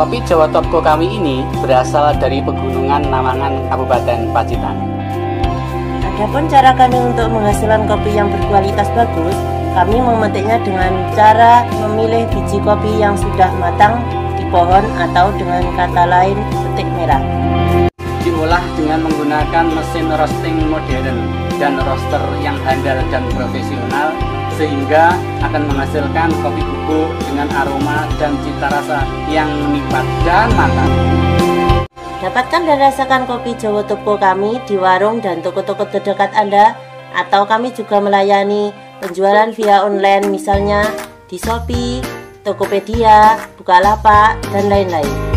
Kopi Jawa Topko kami ini berasal dari pegunungan Namangan, Kabupaten Pacitan. Adapun cara kami untuk menghasilkan kopi yang berkualitas bagus, kami memetiknya dengan cara memilih biji kopi yang sudah matang di pohon atau dengan kata lain petik merah. Diolah dengan menggunakan mesin roasting modern dan roaster yang handal dan profesional, sehingga akan menghasilkan kopi bubuk dengan aroma dan cita rasa yang menipat dan mantap. Dapatkan dan rasakan kopi Jawa Topko kami di warung dan toko-toko terdekat Anda, atau kami juga melayani penjualan via online, misalnya di Shopee, Tokopedia, Bukalapak, dan lain-lain.